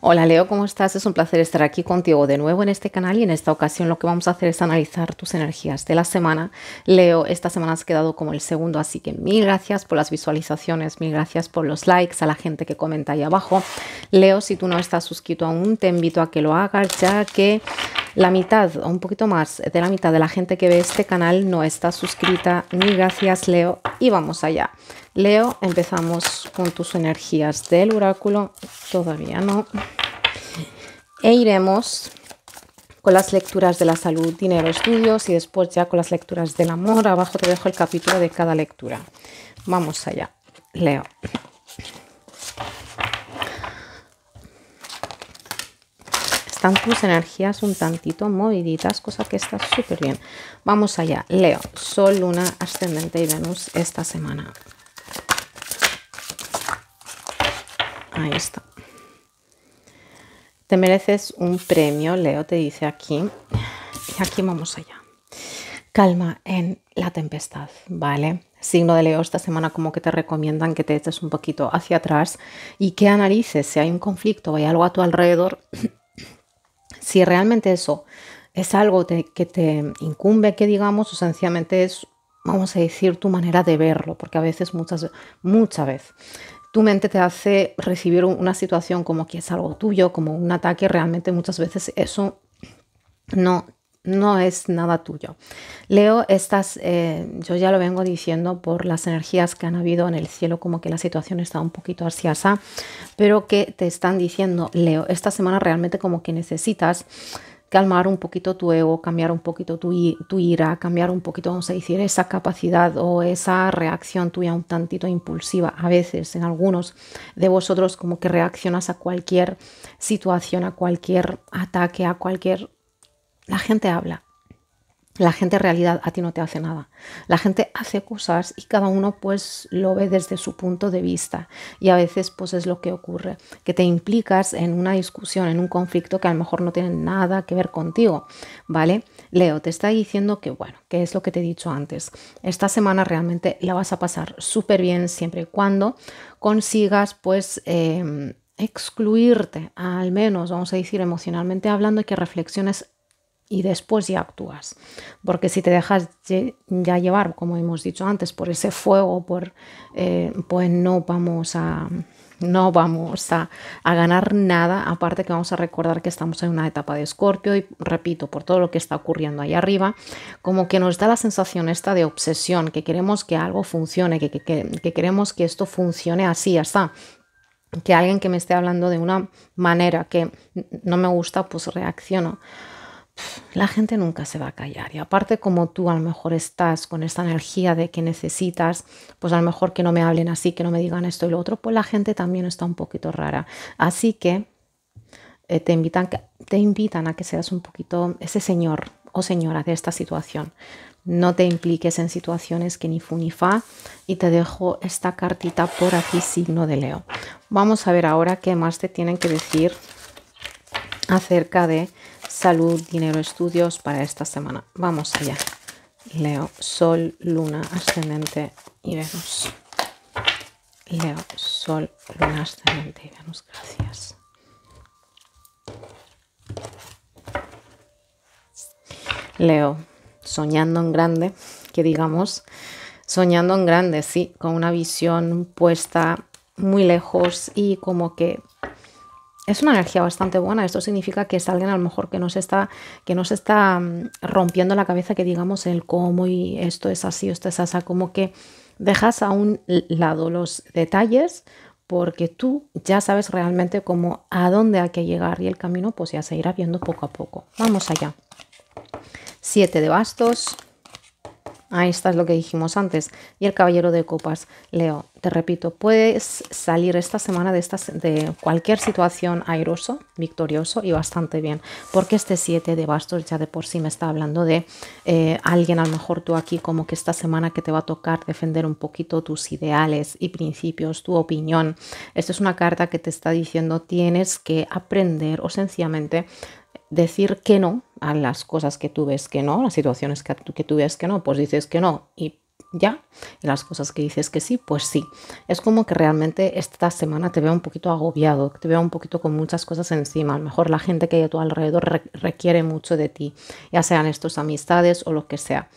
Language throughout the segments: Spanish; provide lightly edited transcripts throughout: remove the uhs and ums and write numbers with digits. Hola Leo, ¿cómo estás? Es un placer estar aquí contigo de nuevo en este canal, y en esta ocasión lo que vamos a hacer es analizar tus energías de la semana. Leo, esta semana has quedado como el segundo, así que mil gracias por las visualizaciones, mil gracias por los likes, a la gente que comenta ahí abajo. Leo, si tú no estás suscrito aún, te invito a que lo hagas, ya que la mitad, o un poquito más de la mitad de la gente que ve este canal no está suscrita. Mil gracias, Leo, y vamos allá. Leo, empezamos con tus energías del oráculo, todavía no, e iremos con las lecturas de la salud, dinero, estudios, y después ya con las lecturas del amor. Abajo te dejo el capítulo de cada lectura. Vamos allá, Leo. Están tus energías un tantito moviditas, cosa que está súper bien. Vamos allá, Leo. Sol, Luna, Ascendente y Venus esta semana. Ahí está. Te mereces un premio, Leo, te dice aquí. Y aquí vamos allá. Calma en la tempestad, ¿vale? Signo de Leo, esta semana como que te recomiendan que te eches un poquito hacia atrás y que analices si hay un conflicto o hay algo a tu alrededor. Si realmente eso es algo que te incumbe, que digamos, o sencillamente es, vamos a decir, tu manera de verlo, porque a veces, muchas veces, tu mente te hace recibir una situación como que es algo tuyo, como un ataque. Realmente muchas veces eso no es nada tuyo. Leo, yo ya lo vengo diciendo por las energías que han habido en el cielo, como que la situación está un poquito así, pero que te están diciendo, Leo, esta semana realmente como que necesitas calmar un poquito tu ego, cambiar un poquito tu ira, cambiar un poquito, vamos a decir, esa capacidad o esa reacción tuya un tantito impulsiva. A veces, en algunos de vosotros, como que reaccionas a cualquier situación, a cualquier ataque, a cualquier... La gente habla, la gente en realidad a ti no te hace nada. La gente hace cosas y cada uno pues lo ve desde su punto de vista, y a veces pues es lo que ocurre, que te implicas en una discusión, en un conflicto que a lo mejor no tiene nada que ver contigo, ¿vale? Leo, te está diciendo que bueno, que es lo que te he dicho antes. Esta semana realmente la vas a pasar súper bien siempre y cuando consigas pues... excluirte, al menos vamos a decir emocionalmente hablando, y que reflexiones y después ya actúas, porque si te dejas ya llevar, como hemos dicho antes, por ese fuego, pues no vamos a ganar nada. Aparte que vamos a recordar que estamos en una etapa de Escorpio, y repito, por todo lo que está ocurriendo ahí arriba, como que nos da la sensación esta de obsesión, que queremos que algo funcione, que queremos que esto funcione así, hasta que alguien que me esté hablando de una manera que no me gusta, pues reacciono. La gente nunca se va a callar, y aparte como tú a lo mejor estás con esta energía de que necesitas pues a lo mejor que no me hablen así, que no me digan esto y lo otro, pues la gente también está un poquito rara. Así que te invitan a que seas un poquito ese señor o señora de esta situación. No te impliques en situaciones que ni fu ni fa, y te dejo esta cartita por aquí, signo de Leo. Vamos a ver ahora qué más te tienen que decir acerca de salud, dinero, estudios para esta semana. Vamos allá, Leo. Sol, Luna, Ascendente y Venus. Leo, Sol, Luna, Ascendente y Venus. Gracias. Leo, soñando en grande, que digamos, soñando en grande, sí, con una visión puesta muy lejos, y como que es una energía bastante buena. Esto significa que es alguien a lo mejor que no se está rompiendo la cabeza, que digamos, el cómo y esto es así, esto es así, como que dejas a un lado los detalles, porque tú ya sabes realmente cómo, a dónde hay que llegar, y el camino pues ya se irá viendo poco a poco. Vamos allá. 7 de bastos. Ahí está, es lo que dijimos antes. Y el caballero de copas. Leo, te repito, puedes salir esta semana de cualquier situación airoso, victorioso y bastante bien. Porque este 7 de bastos ya de por sí me está hablando de alguien, a lo mejor tú aquí, como que esta semana que te va a tocar defender un poquito tus ideales y principios, tu opinión. Esta es una carta que te está diciendo tienes que aprender o sencillamente decir que no a las cosas que tú ves que no, las situaciones que tú ves que no, pues dices que no, y ya, y las cosas que dices que sí, pues sí. Es como que realmente esta semana te veo un poquito agobiado, te veo un poquito con muchas cosas encima. A lo mejor la gente que hay a tu alrededor requiere mucho de ti, ya sean estos amistades o lo que sea.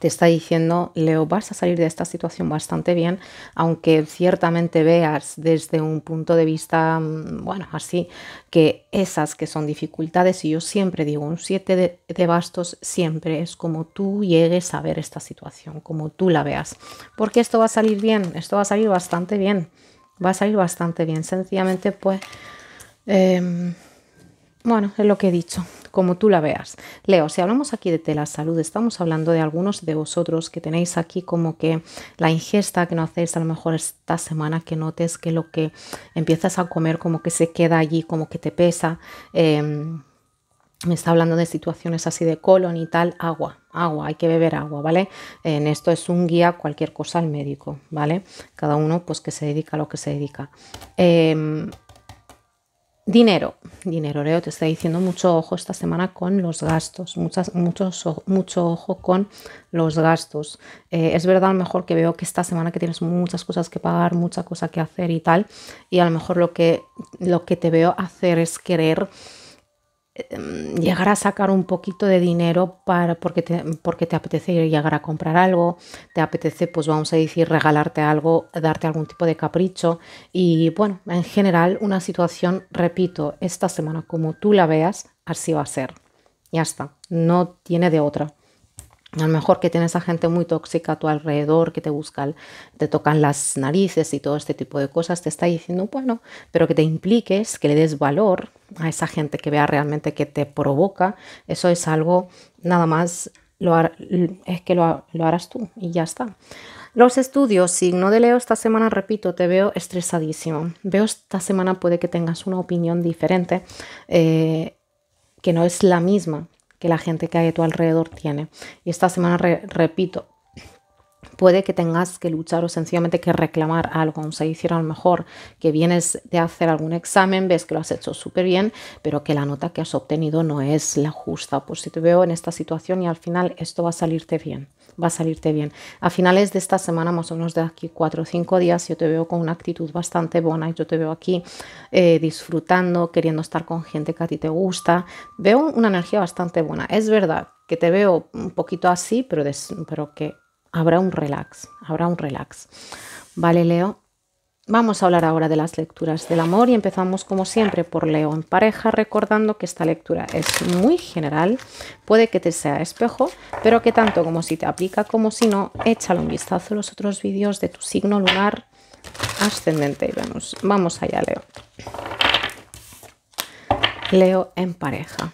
Te está diciendo, Leo, vas a salir de esta situación bastante bien, aunque ciertamente veas desde un punto de vista, bueno, así, que esas que son dificultades, y yo siempre digo, un 7 de bastos siempre es como tú llegues a ver esta situación, como tú la veas, porque esto va a salir bien, esto va a salir bastante bien, va a salir bastante bien, sencillamente pues... bueno, es lo que he dicho, como tú la veas. Leo, si hablamos aquí de la salud, estamos hablando de algunos de vosotros que tenéis aquí como que la ingesta que no hacéis a lo mejor esta semana, que notes que lo que empiezas a comer como que se queda allí, como que te pesa. Me está hablando de situaciones así de colon y tal. Agua, agua, hay que beber agua, ¿vale? En esto es un guía, cualquier cosa al médico, ¿vale? Cada uno pues que se dedica a lo que se dedica. Dinero, dinero, Leo, te está diciendo mucho ojo esta semana con los gastos, mucho ojo con los gastos. Es verdad a lo mejor que veo que esta semana que tienes muchas cosas que pagar, mucha cosa que hacer y tal, y a lo mejor lo que te veo hacer es querer llegar a sacar un poquito de dinero porque te apetece llegar a comprar algo, te apetece, pues vamos a decir, regalarte algo, darte algún tipo de capricho. Y bueno, en general una situación, repito, esta semana como tú la veas, así va a ser. Ya está, no tiene de otra. A lo mejor que tienes a gente muy tóxica a tu alrededor, que te buscan, te tocan las narices y todo este tipo de cosas, te está diciendo, bueno, pero que te impliques, que le des valor a esa gente, que vea realmente que te provoca. Eso es algo, nada más, lo harás tú y ya está. Los estudios, signo de Leo, esta semana, repito, te veo estresadísimo. Veo esta semana puede que tengas una opinión diferente, que no es la misma que la gente que hay a tu alrededor tiene. Y esta semana, repito, puede que tengas que luchar o sencillamente que reclamar algo. O sea, decir a lo mejor que vienes de hacer algún examen, ves que lo has hecho súper bien, pero que la nota que has obtenido no es la justa. Pues si te veo en esta situación, y al final esto va a salirte bien, va a salirte bien. A finales de esta semana, más o menos de aquí 4 o 5 días, yo te veo con una actitud bastante buena, yo te veo aquí disfrutando, queriendo estar con gente que a ti te gusta. Veo una energía bastante buena. Es verdad que te veo un poquito así, pero que habrá un relax, habrá un relax. Vale, Leo. Vamos a hablar ahora de las lecturas del amor, y empezamos como siempre por Leo en pareja, recordando que esta lectura es muy general, puede que te sea espejo, pero que tanto como si te aplica como si no, échale un vistazo a los otros vídeos de tu signo lunar, ascendente y Venus. Vamos allá, Leo. Leo en pareja.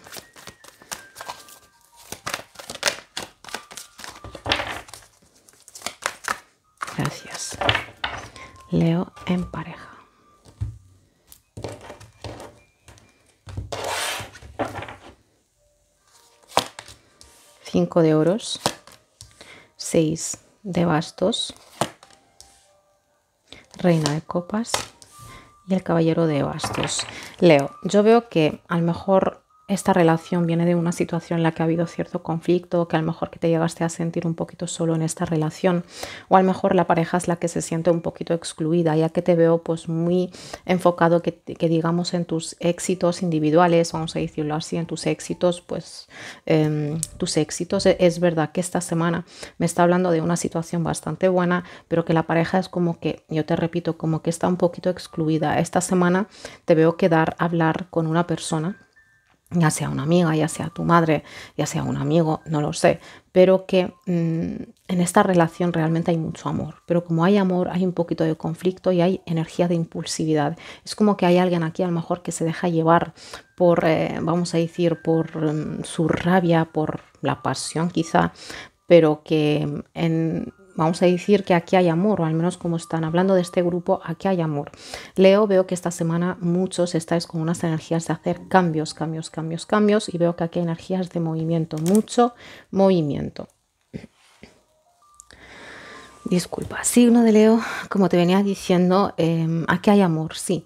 Gracias. Leo en pareja. Cinco de oros, 6 de bastos, reina de copas y el caballero de bastos. Leo, yo veo que a lo mejor esta relación viene de una situación en la que ha habido cierto conflicto, que a lo mejor que te llegaste a sentir un poquito solo en esta relación, o a lo mejor la pareja es la que se siente un poquito excluida, ya que te veo pues muy enfocado que digamos en tus éxitos individuales, vamos a decirlo así, en tus éxitos, pues tus éxitos. Es verdad que esta semana me está hablando de una situación bastante buena, pero que la pareja es como que, yo te repito, como que está un poquito excluida. Esta semana te veo quedar a hablar con una persona, ya sea una amiga, ya sea tu madre, ya sea un amigo, no lo sé, pero que en esta relación realmente hay mucho amor, pero como hay amor hay un poquito de conflicto y hay energía de impulsividad. Es como que hay alguien aquí a lo mejor que se deja llevar por, vamos a decir, por su rabia, por la pasión quizá, pero que vamos a decir que aquí hay amor, o al menos como están hablando de este grupo, aquí hay amor. Leo, veo que esta semana muchos estáis con unas energías de hacer cambios, cambios, cambios, cambios, y veo que aquí hay energías de movimiento, mucho movimiento. Disculpa, signo de Leo, como te venía diciendo, aquí hay amor, sí,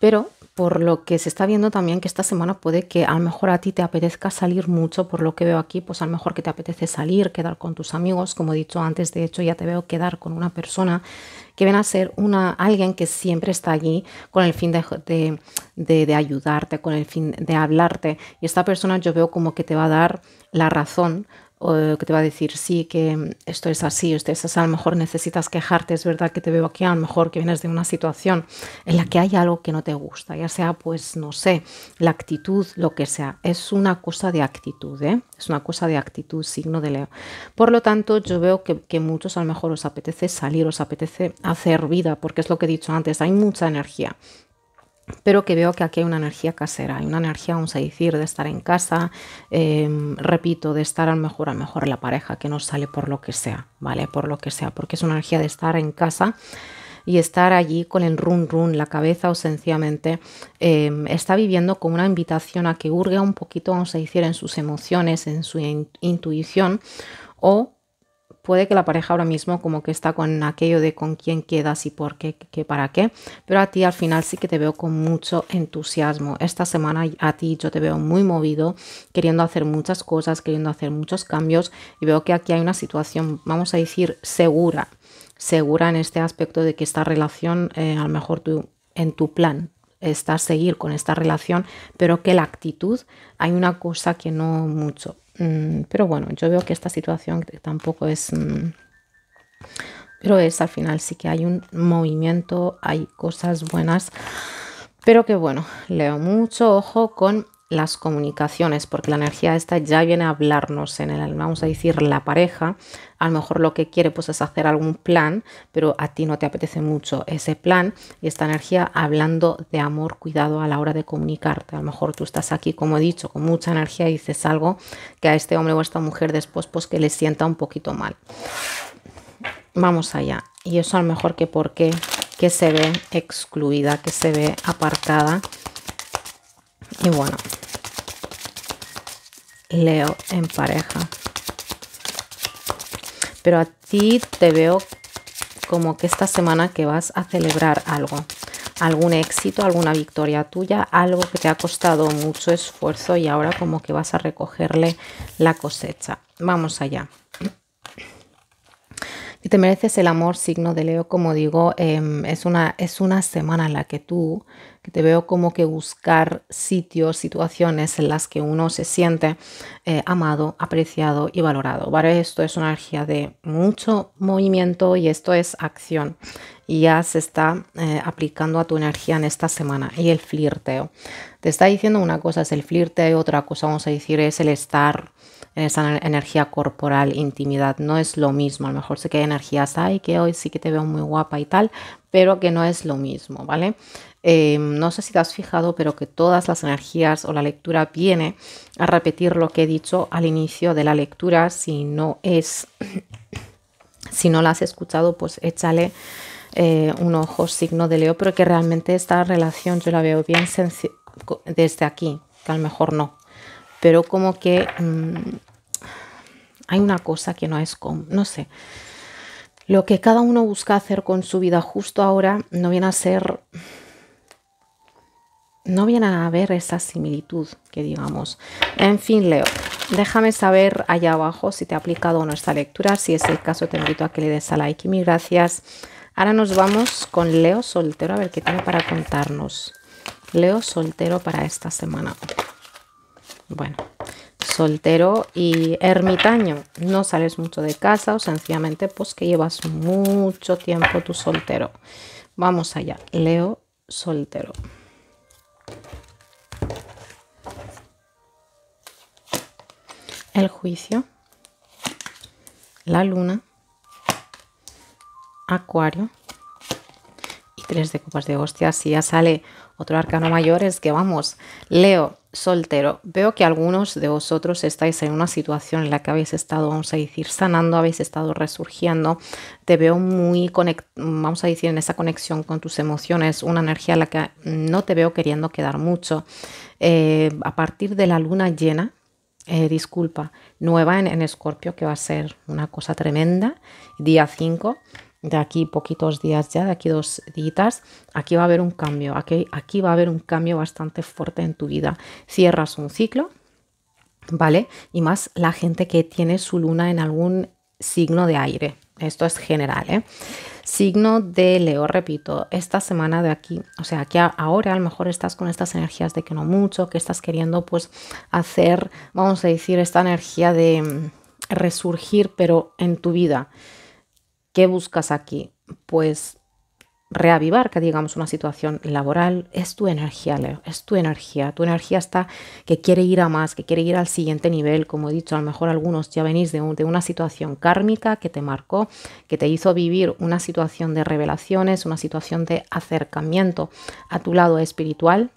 pero por lo que se está viendo también que esta semana puede que a lo mejor a ti te apetezca salir mucho, por lo que veo aquí, pues a lo mejor que te apetece salir, quedar con tus amigos, como he dicho antes, de hecho ya te veo quedar con una persona que viene a ser alguien que siempre está allí con el fin de ayudarte, con el fin de hablarte, y esta persona yo veo como que te va a dar la razón, que te va a decir, sí, que esto es así, esto es así, a lo mejor necesitas quejarte, es verdad que te veo aquí, a lo mejor que vienes de una situación en la que hay algo que no te gusta, ya sea, pues, no sé, la actitud, lo que sea, es una cosa de actitud, ¿eh? Es una cosa de actitud, signo de Leo. Por lo tanto, yo veo que muchos a lo mejor os apetece salir, os apetece hacer vida, porque es lo que he dicho antes, hay mucha energía. Pero que veo que aquí hay una energía casera, hay una energía, vamos a decir, de estar en casa, repito, de estar a lo mejor la pareja que no sale por lo que sea, ¿vale? Por lo que sea, porque es una energía de estar en casa y estar allí con el run run, la cabeza o sencillamente está viviendo con una invitación a que hurgue un poquito, vamos a decir, en sus emociones, en su intuición, o puede que la pareja ahora mismo como que está con aquello de con quién quedas y por qué, para qué, pero a ti al final sí que te veo con mucho entusiasmo. Esta semana a ti yo te veo muy movido, queriendo hacer muchas cosas, queriendo hacer muchos cambios, y veo que aquí hay una situación, vamos a decir, segura en este aspecto de que esta relación, a lo mejor tú en tu plan estás a seguir con esta relación, pero que la actitud hay una cosa que no mucho. Pero bueno, yo veo que esta situación tampoco es, pero es al final sí que hay un movimiento, hay cosas buenas, pero que bueno, Leo, mucho ojo con las comunicaciones, porque la energía esta ya viene a hablarnos en el alma, vamos a decir, la pareja, a lo mejor lo que quiere pues es hacer algún plan, pero a ti no te apetece mucho ese plan, y esta energía hablando de amor, cuidado a la hora de comunicarte, a lo mejor tú estás aquí, como he dicho, con mucha energía y dices algo que a este hombre o a esta mujer después pues que le sienta un poquito mal. Vamos allá, y eso a lo mejor que porque que se ve excluida, que se ve apartada. Y bueno, Leo en pareja, pero a ti te veo como que esta semana que vas a celebrar algo, algún éxito, alguna victoria tuya, algo que te ha costado mucho esfuerzo y ahora como que vas a recogerle la cosecha. Vamos allá. Y te mereces el amor, signo de Leo, como digo, es una semana en la que tú, que te veo como que buscar sitios, situaciones en las que uno se siente amado, apreciado y valorado, ¿vale? Esto es una energía de mucho movimiento y esto es acción. Y ya se está aplicando a tu energía en esta semana. Y el flirteo. Te está diciendo una cosa es el flirteo, otra cosa vamos a decir es el estar en esa energía corporal, intimidad, no es lo mismo. A lo mejor sé que hay energías, ay, que hoy sí que te veo muy guapa y tal, pero que no es lo mismo, ¿vale? No sé si te has fijado, pero que todas las energías o la lectura viene a repetir lo que he dicho al inicio de la lectura. Si no la has escuchado, pues échale un ojo, signo de Leo, pero que realmente esta relación yo la veo bien desde aquí, que a lo mejor no. Pero como que hay una cosa que no es, no sé, lo que cada uno busca hacer con su vida justo ahora no viene a ser, no viene a haber esa similitud que digamos. En fin, Leo, déjame saber allá abajo si te ha aplicado o no esta lectura, si es el caso te invito a que le des a like y mil gracias. Ahora nos vamos con Leo soltero a ver qué tiene para contarnos. Leo soltero para esta semana. Bueno, soltero y ermitaño, no sales mucho de casa o sencillamente pues que llevas mucho tiempo tú soltero. Vamos allá, Leo soltero. El juicio, la luna, acuario y 3 de copas de hostias. Si ya sale otro arcano mayor es que vamos, Leo soltero, veo que algunos de vosotros estáis en una situación en la que habéis estado, vamos a decir, sanando, habéis estado resurgiendo, te veo muy vamos a decir, en esa conexión con tus emociones, una energía en la que no te veo queriendo quedar mucho. A partir de la luna llena, nueva en Escorpio, que va a ser una cosa tremenda, día 5, de aquí poquitos días ya, de aquí 2 días, aquí va a haber un cambio, aquí va a haber un cambio bastante fuerte en tu vida. Cierras un ciclo, ¿vale? Y más la gente que tiene su luna en algún signo de aire. Esto es general, ¿eh? Signo de Leo, repito, esta semana de aquí, o sea, que ahora a lo mejor estás con estas energías de que no mucho, que estás queriendo pues hacer, vamos a decir, esta energía de resurgir, pero en tu vida, ¿qué buscas aquí? Pues reavivar, que digamos, una situación laboral. Es tu energía, Leo, es tu energía. Tu energía está que quiere ir a más, que quiere ir al siguiente nivel. Como he dicho, a lo mejor algunos ya venís de una situación kármica que te marcó, que te hizo vivir una situación de revelaciones, una situación de acercamiento a tu lado espiritual.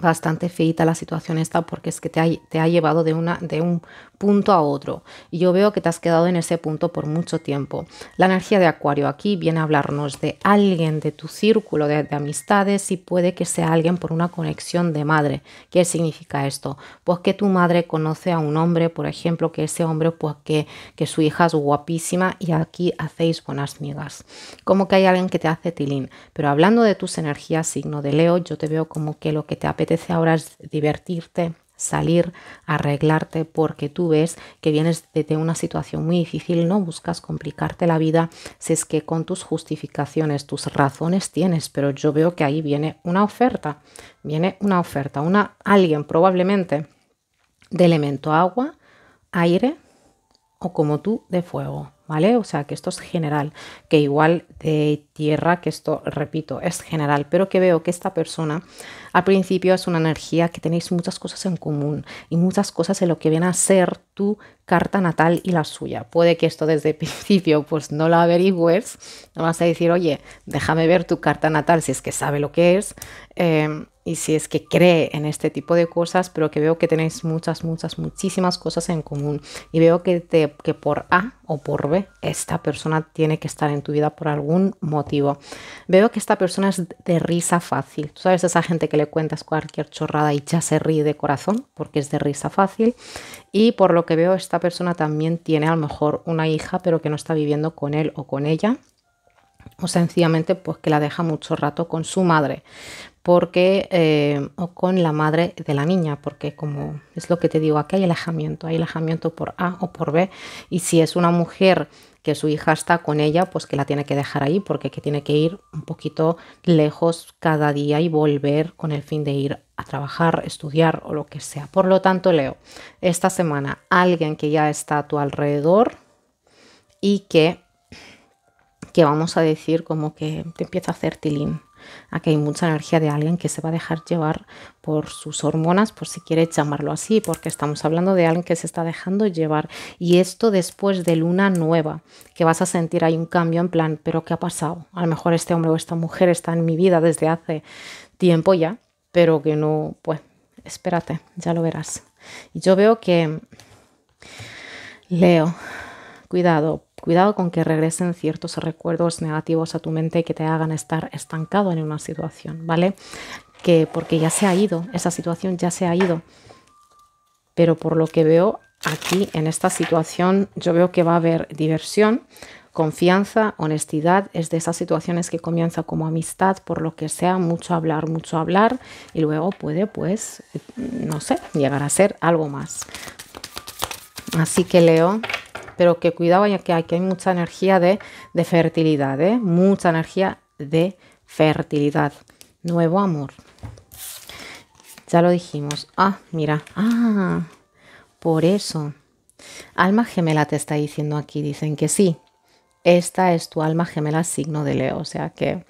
Bastante feita la situación esta, porque es que te ha llevado de un punto a otro, y yo veo que te has quedado en ese punto por mucho tiempo. La energía de Acuario aquí viene a hablarnos de alguien de tu círculo de amistades, y puede que sea alguien por una conexión de madre. ¿Qué significa esto? Pues que tu madre conoce a un hombre, por ejemplo, que ese hombre pues que su hija es guapísima, y aquí hacéis buenas migas. Como que hay alguien que te hace tilín. Pero hablando de tus energías, signo de Leo, yo te veo como que lo que te apetece ahora es divertirte, salir, arreglarte, porque tú ves que vienes de una situación muy difícil, no buscas complicarte la vida, si es que con tus justificaciones, tus razones tienes, pero yo veo que ahí viene una oferta, alguien probablemente de elemento agua, aire o como tú de fuego, ¿vale? O sea, que esto es general, que igual de tierra, que esto, repito, es general, pero que veo que esta persona al principio es una energía que tenéis muchas cosas en común y muchas cosas en lo que viene a ser tu carta natal y la suya. Puede que esto desde el principio pues no lo averigües, no vas a decir, oye, déjame ver tu carta natal, si es que sabe lo que es, y si es que cree en este tipo de cosas, pero que veo que tenéis muchísimas cosas en común, y veo que por A o por B esta persona tiene que estar en tu vida por algún motivo. Veo que esta persona es de risa fácil. Tú sabes, esa gente que le cuentas cualquier chorrada y ya se ríe de corazón porque es de risa fácil. Y por lo que veo, esta persona también tiene a lo mejor una hija, pero que no está viviendo con él o con ella, o sencillamente pues que la deja mucho rato con su madre, porque o con la madre de la niña, porque como es lo que te digo, aquí hay alejamiento por A o por B, y si es una mujer que su hija está con ella, pues que la tiene que dejar ahí, porque que tiene que ir un poquito lejos cada día y volver con el fin de ir a trabajar, estudiar o lo que sea. Por lo tanto, Leo, esta semana alguien que ya está a tu alrededor y que vamos a decir como que te empieza a hacer tilín. Aquí hay mucha energía de alguien que se va a dejar llevar por sus hormonas, por si quieres llamarlo así, porque estamos hablando de alguien que se está dejando llevar, y esto después de luna nueva, que vas a sentir ahí un cambio en plan, pero ¿qué ha pasado? A lo mejor este hombre o esta mujer está en mi vida desde hace tiempo ya, pero que no, pues espérate, ya lo verás. Y yo veo que, Leo, cuidado con que regresen ciertos recuerdos negativos a tu mente que te hagan estar estancado en una situación, ¿vale? Que porque ya se ha ido, esa situación ya se ha ido. Pero por lo que veo aquí, en esta situación, yo veo que va a haber diversión, confianza, honestidad. Es de esas situaciones que comienza como amistad, por lo que sea, mucho hablar, y luego puede, pues, no sé, llegar a ser algo más. Así que, Leo, pero que cuidado, ya que aquí hay mucha energía de fertilidad, ¿eh? Mucha energía de fertilidad. Nuevo amor. Ya lo dijimos. Ah, mira. Ah, por eso. Alma gemela te está diciendo aquí. Dicen que sí. Esta es tu alma gemela, signo de Leo. O sea que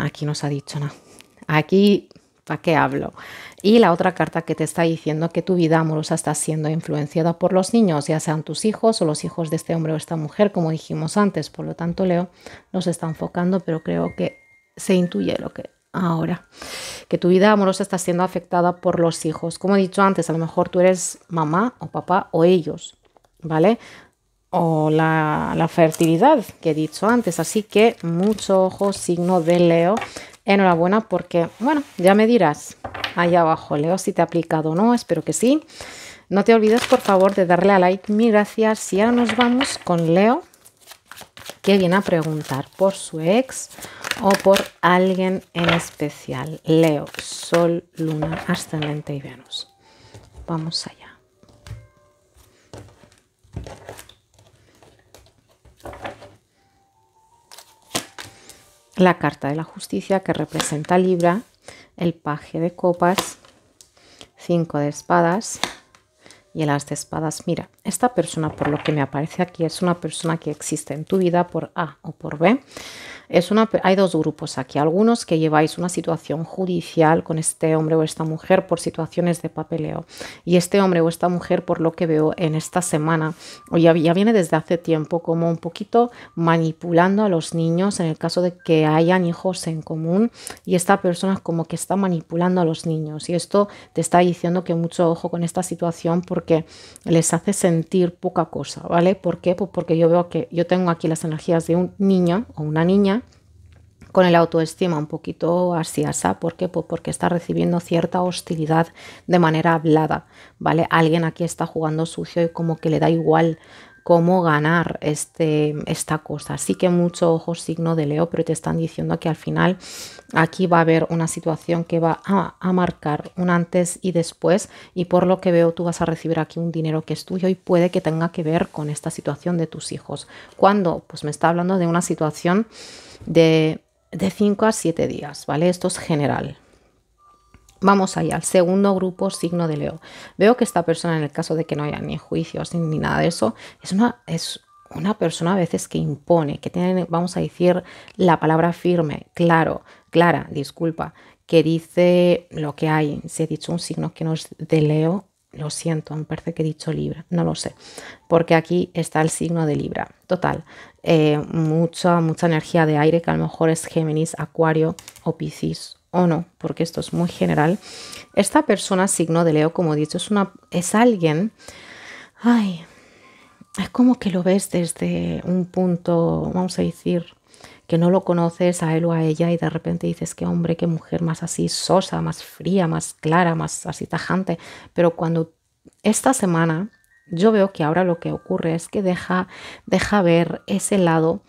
aquí no se ha dicho nada. Aquí, ¿para qué hablo? Y la otra carta que te está diciendo que tu vida amorosa está siendo influenciada por los niños, ya sean tus hijos o los hijos de este hombre o esta mujer, como dijimos antes. Por lo tanto, Leo, no se está enfocando, pero creo que se intuye lo que ahora. Que tu vida amorosa está siendo afectada por los hijos. Como he dicho antes, a lo mejor tú eres mamá o papá o ellos, ¿vale? O la fertilidad que he dicho antes. Así que mucho ojo, signo de Leo. Enhorabuena, porque, bueno, ya me dirás ahí abajo, Leo, si te ha aplicado o no. Espero que sí. No te olvides, por favor, de darle a like. Mil gracias. Y ahora nos vamos con Leo que viene a preguntar por su ex o por alguien en especial. Leo, Sol, Luna, Ascendente y Venus. Vamos allá. La carta de la justicia, que representa Libra, el paje de copas, 5 de espadas y el as de espadas. Mira, esta persona, por lo que me aparece aquí, es una persona que existe en tu vida por A o por B. Hay dos grupos aquí, algunos que lleváis una situación judicial con este hombre o esta mujer por situaciones de papeleo, y este hombre o esta mujer, por lo que veo en esta semana, o ya viene desde hace tiempo como un poquito manipulando a los niños en el caso de que hayan hijos en común, y esta persona como que está manipulando a los niños, y esto te está diciendo que mucho ojo con esta situación porque les hace sentir poca cosa, ¿vale? ¿Por qué? Pues porque yo veo que yo tengo aquí las energías de un niño o una niña con el autoestima un poquito así, asá. ¿Por qué? Pues porque está recibiendo cierta hostilidad de manera hablada, ¿vale? Alguien aquí está jugando sucio y como que le da igual cómo ganar esta cosa. Así que mucho ojo, signo de Leo, pero te están diciendo que al final aquí va a haber una situación que va a marcar un antes y después, y por lo que veo tú vas a recibir aquí un dinero que es tuyo y puede que tenga que ver con esta situación de tus hijos. ¿Cuándo? Pues me está hablando de una situación de 5 a 7 días, ¿vale? Esto es general. Vamos allá, al segundo grupo, signo de Leo. Veo que esta persona, en el caso de que no haya ni juicios ni nada de eso, es una persona a veces que impone, que tiene, vamos a decir, la palabra firme, claro, clara, disculpa, que dice lo que hay. Si he dicho un signo que no es de Leo, lo siento, me parece que he dicho Libra, no lo sé, porque aquí está el signo de Libra. Total, mucha energía de aire, que a lo mejor es Géminis, Acuario o Piscis, o no, porque esto es muy general. Esta persona, signo de Leo, como he dicho, es alguien... Ay, es como que lo ves desde un punto, vamos a decir, que no lo conoces a él o a ella, y de repente dices, qué hombre, qué mujer más así sosa, más fría, más clara, más así tajante. Pero cuando esta semana, yo veo que ahora lo que ocurre es que deja ver ese lado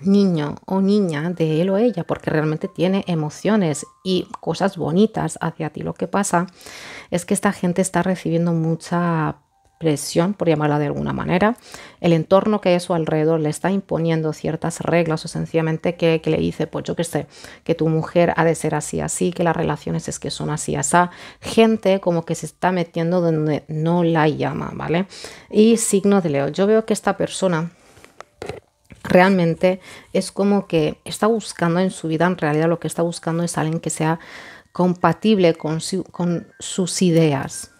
niño o niña de él o ella, porque realmente tiene emociones y cosas bonitas hacia ti. Lo que pasa es que esta gente está recibiendo mucha presión, por llamarla de alguna manera. El entorno que hay a su alrededor le está imponiendo ciertas reglas, o sencillamente que le dice, pues yo qué sé, que tu mujer ha de ser así, así, que las relaciones es que son así, así. Gente como que se está metiendo donde no la llama, ¿vale? Y signo de Leo, yo veo que esta persona realmente es como que está buscando en su vida, en realidad lo que está buscando es alguien que sea compatible con sus ideas.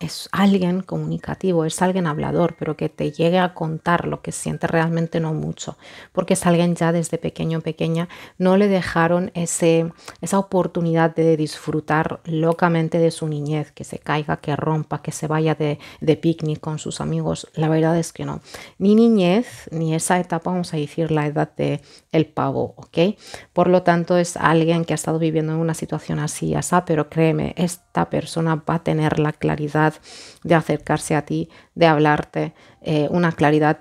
Es alguien comunicativo, es alguien hablador, pero que te llegue a contar lo que siente realmente no mucho, porque es alguien ya desde pequeño o pequeña no le dejaron esa oportunidad de disfrutar locamente de su niñez, que se caiga, que rompa, que se vaya de picnic con sus amigos. La verdad es que no, ni niñez, ni esa etapa, vamos a decir, la edad del pavo, ¿ok? Por lo tanto, es alguien que ha estado viviendo en una situación así, asá, pero créeme, esta persona va a tener la claridad de acercarse a ti, de hablarte, una claridad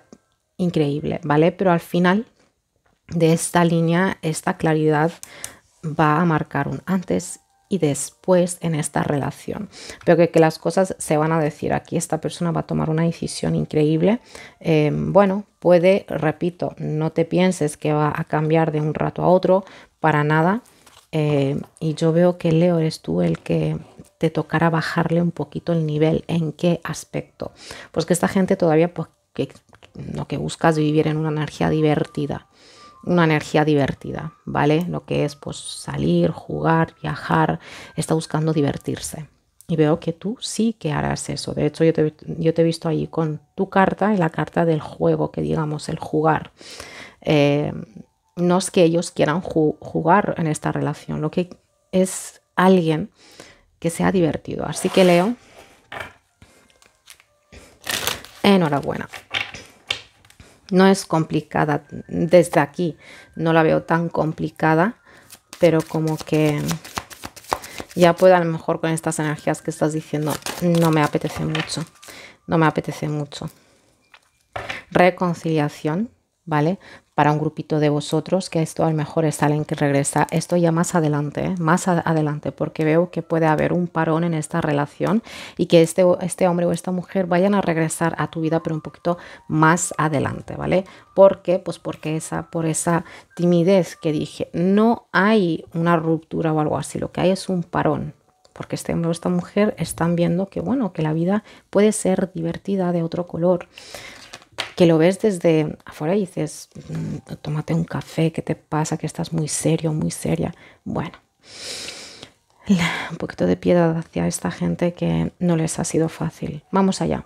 increíble, ¿vale? Pero al final de esta línea, esta claridad va a marcar un antes y después en esta relación. Pero que las cosas se van a decir aquí, esta persona va a tomar una decisión increíble. Bueno, puede, repito, no te pienses que va a cambiar de un rato a otro, para nada. Y yo veo que Leo, eres tú el que te tocará bajarle un poquito el nivel. ¿En qué aspecto? Pues que esta gente todavía, pues, lo que busca es vivir en una energía divertida. Una energía divertida, ¿vale? Lo que es, pues, salir, jugar, viajar, está buscando divertirse. Y veo que tú sí que harás eso. De hecho, yo te he visto ahí con tu carta, en la carta del juego, que digamos, el jugar. No es que ellos quieran jugar en esta relación, lo que es alguien que sea divertido. Así que Leo, enhorabuena. No es complicada, desde aquí no la veo tan complicada, pero como que ya puedo, a lo mejor con estas energías que estás diciendo, no me apetece mucho, no me apetece mucho. Reconciliación, ¿vale? para un grupito de vosotros, que esto a lo mejor es alguien que regresa. Esto ya más adelante, ¿eh? Más adelante, porque veo que puede haber un parón en esta relación y que este hombre o esta mujer vayan a regresar a tu vida, pero un poquito más adelante, ¿vale? ¿Por qué? Pues porque por esa timidez que dije, no hay una ruptura o algo así, lo que hay es un parón. Porque este hombre o esta mujer están viendo que, bueno, que la vida puede ser divertida de otro color. Que lo ves desde afuera y dices, tómate un café, ¿qué te pasa? Que estás muy serio, muy seria. Bueno, un poquito de piedad hacia esta gente que no les ha sido fácil. Vamos allá.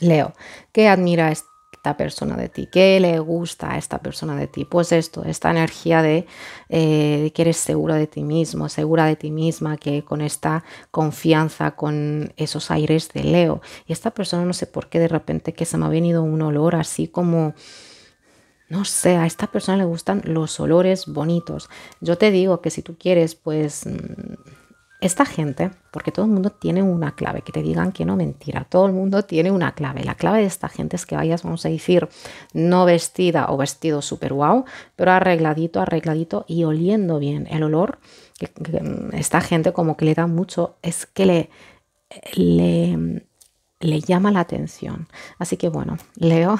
Leo, ¿qué admira esta persona de ti? ¿Qué le gusta a esta persona de ti? Pues esto, esta energía de que eres seguro de ti mismo, segura de ti misma, que con esta confianza, con esos aires de Leo. Y esta persona, no sé por qué de repente que se me ha venido un olor así como, no sé, a esta persona le gustan los olores bonitos. Yo te digo que si tú quieres, pues esta gente, porque todo el mundo tiene una clave, que te digan que no, mentira, todo el mundo tiene una clave. La clave de esta gente es que vayas, vamos a decir, no vestida o vestido súper guau, pero arregladito, arregladito y oliendo bien. El olor, que esta gente como que le da mucho, es que le llama la atención. Así que bueno, Leo,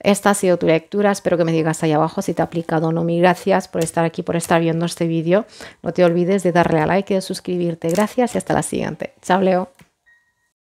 esta ha sido tu lectura, espero que me digas ahí abajo si te ha aplicado o no. Mil gracias por estar aquí, por estar viendo este vídeo. No te olvides de darle a like y de suscribirte. Gracias y hasta la siguiente. Chao, Leo.